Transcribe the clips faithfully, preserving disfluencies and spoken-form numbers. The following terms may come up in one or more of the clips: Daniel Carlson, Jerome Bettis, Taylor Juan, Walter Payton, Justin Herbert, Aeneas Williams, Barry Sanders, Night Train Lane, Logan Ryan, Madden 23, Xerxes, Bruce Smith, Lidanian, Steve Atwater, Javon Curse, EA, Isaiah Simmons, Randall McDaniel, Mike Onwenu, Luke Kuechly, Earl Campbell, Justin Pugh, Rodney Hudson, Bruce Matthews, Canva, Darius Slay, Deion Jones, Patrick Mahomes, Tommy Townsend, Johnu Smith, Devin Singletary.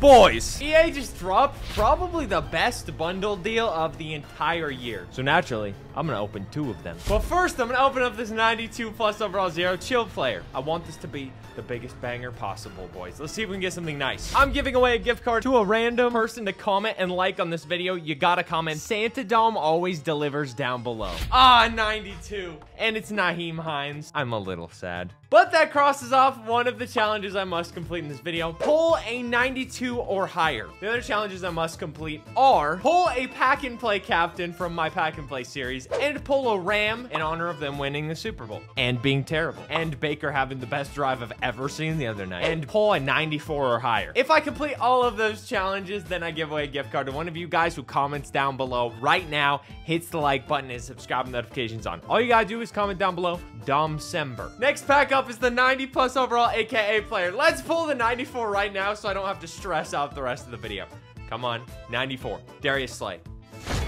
boys. E A just dropped probably the best bundle deal of the entire year. So naturally, I'm gonna open two of them. But first, I'm gonna open up this ninety-two plus overall zero chill player. I want this to be the biggest banger possible, boys. Let's see if we can get something nice. I'm giving away a gift card to a random person to comment and like on this video. You gotta comment Santa Dome always delivers down below. Ah, ninety-two. And it's Naheem Hines. I'm a little sad. But that crosses off one of the challenges I must complete in this video. Pull a ninety-two or higher. The other challenges I must complete are pull a pack and play captain from my pack and play series and pull a Ram in honor of them winning the Super Bowl and being terrible and Baker having the best drive I've ever seen the other night and pull a ninety-four or higher. If I complete all of those challenges, then I give away a gift card to one of you guys who comments down below right now, hits the like button and subscribe and notifications on. All you gotta do is comment down below Domsember. Next pack up is the ninety plus overall A K A player. Let's pull the ninety-four right now so I don't have to stress out the rest of the video. Come on, ninety-four. Darius Slay.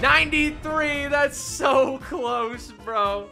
ninety-three, that's so close, bro.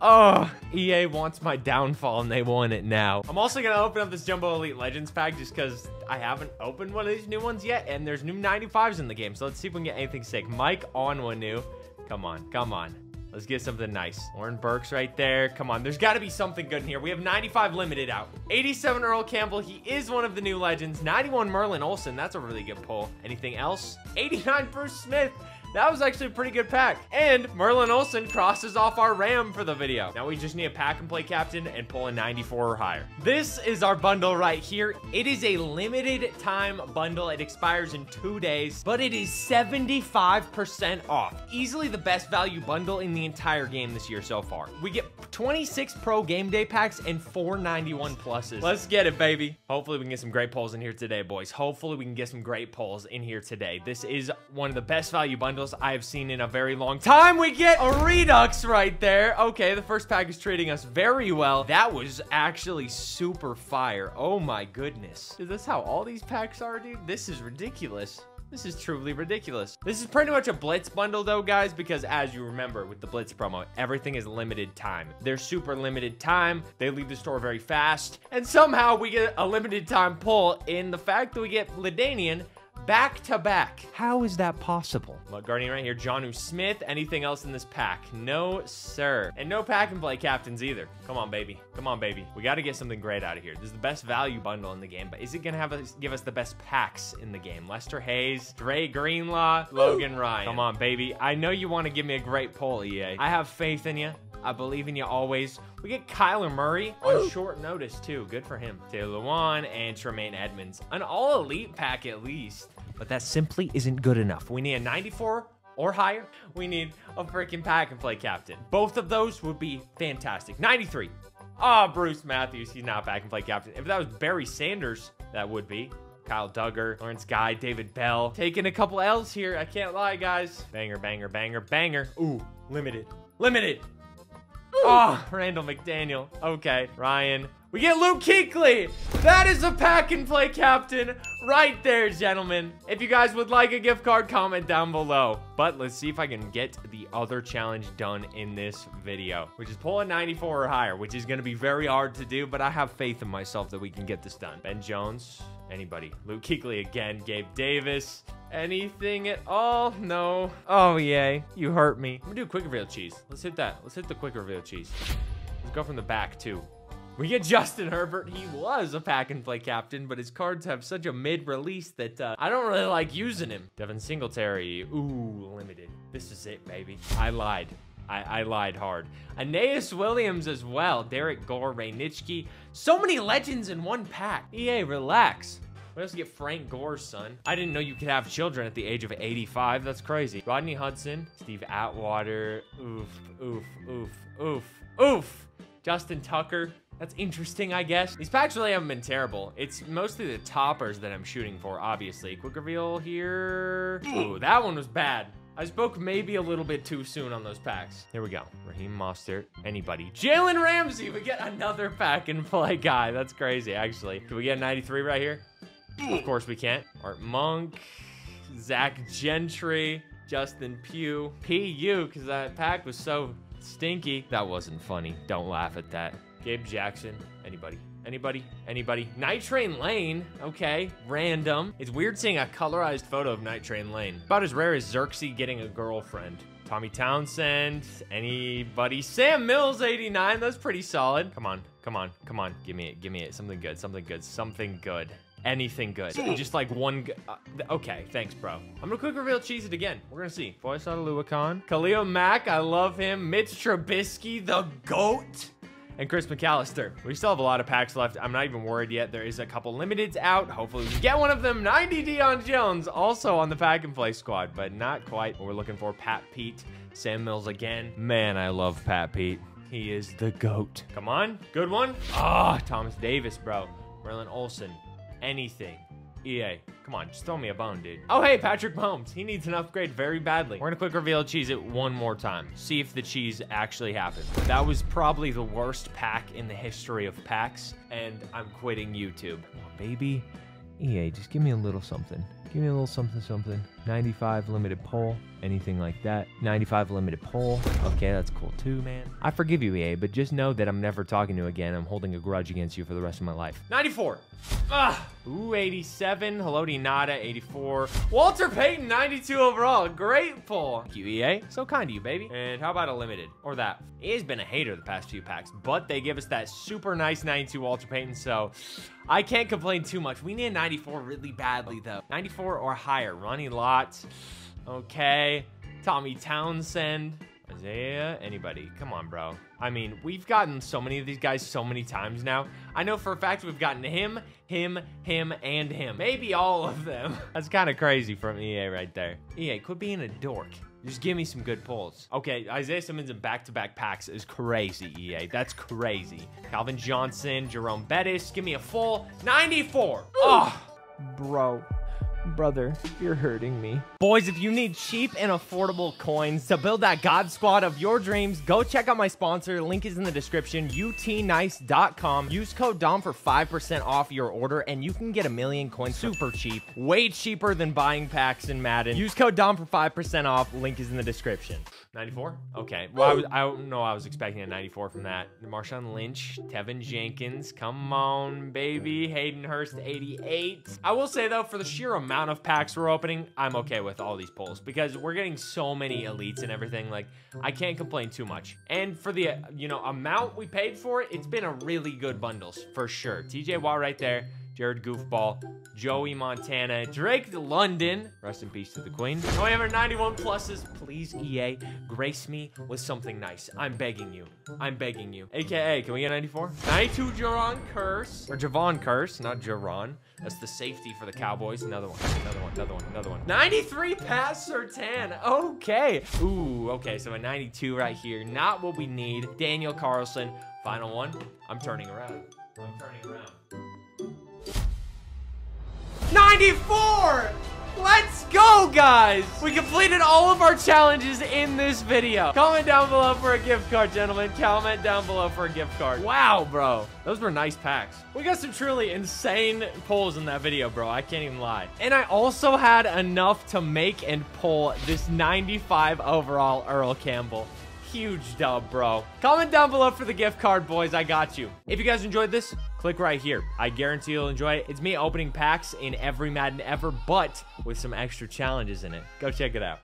Oh, E A wants my downfall and they want it now. I'm also gonna open up this Jumbo Elite Legends pack just because I haven't opened one of these new ones yet and there's new ninety-fives in the game. So let's see if we can get anything sick. Mike Onwenu. Come on, come on. Let's get something nice. Lauren Burks right there. Come on, there's gotta be something good in here. We have ninety-five limited out. eighty-seven Earl Campbell, he is one of the new legends. ninety-one Merlin Olsen, that's a really good pull. Anything else? eighty-nine Bruce Smith. That was actually a pretty good pack. And Merlin Olsen crosses off our Ram for the video. Now we just need a pack and play captain and pull a ninety-four or higher. This is our bundle right here. It is a limited time bundle. It expires in two days, but it is seventy-five percent off. Easily the best value bundle in the entire game this year so far. We get twenty-six pro game day packs and four ninety-one pluses. Let's get it, baby. Hopefully we can get some great polls in here today, boys. Hopefully we can get some great polls in here today. This is one of the best value bundles I have seen in a very long time. We get a Redux right there. Okay, the first pack is treating us very well. That was actually super fire. Oh my goodness. Is this how all these packs are, dude? This is ridiculous. This is truly ridiculous. This is pretty much a Blitz bundle though, guys, because as you remember with the Blitz promo, everything is limited time. They're super limited time. They leave the store very fast. And somehow we get a limited time pull in the fact that we get Lidanian back to back. How is that possible? Mud Guardian right here, Johnu Smith. Anything else in this pack? No, sir. And no pack and play captains either. Come on, baby. Come on, baby. We got to get something great out of here. This is the best value bundle in the game, but is it going to have us give us the best packs in the game? Lester Hayes, Dre Greenlaw, Logan Ryan. Come on, baby. I know you want to give me a great poll, E A. I have faith in you. I believe in you always. We get Kyler Murray on short notice, too. Good for him. Taylor Juan and Tremaine Edmonds. An all-elite pack, at least. But that simply isn't good enough. We need a ninety-four or higher. We need a freaking pack and play captain. Both of those would be fantastic. ninety-three. Ah, oh, Bruce Matthews. He's not pack and play captain. If that was Barry Sanders, that would be. Kyle Duggar, Lawrence Guy, David Bell. Taking a couple L's here. I can't lie, guys. Banger, banger, banger, banger. Ooh, limited. Limited. Oh, Randall McDaniel. Okay, Ryan. We get Luke Kuechly. That is a pack and play captain right there, gentlemen. If you guys would like a gift card, comment down below. But let's see if I can get the other challenge done in this video, which is pull a ninety-four or higher, which is going to be very hard to do, but I have faith in myself that we can get this done. Ben Jones, anybody. Luke Kuechly again, Gabe Davis. Anything at all? No. Oh, yay. You hurt me. I'm gonna do a quick reveal cheese. Let's hit that. Let's hit the quick reveal cheese. Let's go from the back, too. We get Justin Herbert. He was a pack and play captain, but his cards have such a mid-release that uh, I don't really like using him. Devin Singletary. Ooh, limited. This is it, baby. I lied. I, I lied hard. Aeneas Williams as well. Derek Gore, Ray Nitschke. So many legends in one pack. E A, relax. We also get Frank Gore's son. I didn't know you could have children at the age of eighty-five. That's crazy. Rodney Hudson, Steve Atwater. Oof, oof, oof, oof, oof. Justin Tucker. That's interesting, I guess. These packs really haven't been terrible. It's mostly the toppers that I'm shooting for, obviously. Quick reveal here. Ooh, that one was bad. I spoke maybe a little bit too soon on those packs. Here we go. Raheem Mostert, anybody. Jalen Ramsey, we get another pack and play guy. That's crazy, actually. Can we get ninety-three right here? Of course we can't. Art Monk, Zach Gentry, Justin Pugh, P U, because that pack was so stinky. That wasn't funny. Don't laugh at that. Gabe Jackson, anybody. Anybody? Anybody? Night Train Lane. Okay. Random. It's weird seeing a colorized photo of Night Train Lane. About as rare as Xerxes getting a girlfriend. Tommy Townsend. Anybody? Sam Mills, eighty-nine. That's pretty solid. Come on. Come on. Come on. Give me it. Give me it. Something good. Something good. Something good. Anything good. Just like one good. Uh, th okay, thanks, bro. I'm gonna quick reveal cheese it again. We're gonna see. Voice out of Luwakan. Khalil Mack, I love him. Mitch Trubisky, the GOAT. And Chris McAllister. We still have a lot of packs left. I'm not even worried yet. There is a couple limiteds out. Hopefully we can get one of them. ninety Deion Jones, also on the pack and play squad, but not quite what we're looking for. Pat Pete, Sam Mills again. Man, I love Pat Pete. He is the GOAT. Come on, good one. Ah, oh, Thomas Davis, bro. Merlin Olsen. Anything. E A, come on, just throw me a bone, dude. Oh, hey, Patrick Mahomes. He needs an upgrade very badly. We're gonna quick reveal cheese it one more time. See if the cheese actually happened. That was probably the worst pack in the history of packs, and I'm quitting YouTube. Come on, baby. E A, just give me a little something. Give me a little something, something. ninety-five limited poll, anything like that. ninety-five limited poll. Okay, that's cool too, man. I forgive you, E A, but just know that I'm never talking to you again. I'm holding a grudge against you for the rest of my life. ninety-four. Ah. Ooh, eighty-seven. Hello, Dinata, eighty-four. Walter Payton, ninety-two overall. Great pull. Thank you, E A. So kind of you, baby. And how about a limited? Or that. E A's been a hater the past few packs, but they give us that super nice ninety-two Walter Payton, so I can't complain too much. We need a ninety-four really badly, though. ninety-four or higher. Ronnie Lott. Okay. Tommy Townsend. Isaiah, anybody. Come on, bro. I mean, we've gotten so many of these guys so many times now. I know for a fact we've gotten him, him, him, and him. Maybe all of them. That's kind of crazy from E A right there. E A, quit being a dork. Just give me some good pulls. Okay, Isaiah Simmons in back-to-back packs is crazy, E A. That's crazy. Calvin Johnson, Jerome Bettis. Give me a full ninety-four. Oh, bro. Brother, you're hurting me. Boys, if you need cheap and affordable coins to build that God squad of your dreams, go check out my sponsor. Link is in the description, U T nice dot com. Use code D O M for five percent off your order, and you can get a million coins super cheap, way cheaper than buying packs in Madden. Use code D O M for five percent off. Link is in the description. ninety-four? Okay. Well, I, was, I don't know. I was expecting a ninety-four from that. Marshawn Lynch, Tevin Jenkins. Come on, baby. Hayden Hurst, eighty-eight. I will say, though, for the sheer amount amount of packs we're opening, I'm okay with all these pulls because we're getting so many elites and everything. Like, I can't complain too much. And for the, you know, amount we paid for it, it's been a really good bundles for sure. T J Watt right there. Jared Goofball, Joey Montana, Drake London, rest in peace to the queen. However, ninety-one pluses, please E A, grace me with something nice. I'm begging you, I'm begging you. A K A, can we get ninety-four? ninety-two Jaron Curse, or Javon Curse, not Jaron. That's the safety for the Cowboys. Another one, another one, another one, another one. ninety-three Pat Surtain, okay. Ooh, okay, so a ninety-two right here, not what we need. Daniel Carlson, final one. I'm turning around, I'm turning around. ninety-four! Let's go, guys! We completed all of our challenges in this video. Comment down below for a gift card, gentlemen. Comment down below for a gift card. Wow, bro. Those were nice packs. We got some truly insane pulls in that video, bro. I can't even lie. And I also had enough to make and pull this ninety-five overall Earl Campbell. Huge dub, bro. Comment down below for the gift card, boys. I got you. If you guys enjoyed this, click right here. I guarantee you'll enjoy it. It's me opening packs in every Madden ever, but with some extra challenges in it. Go check it out.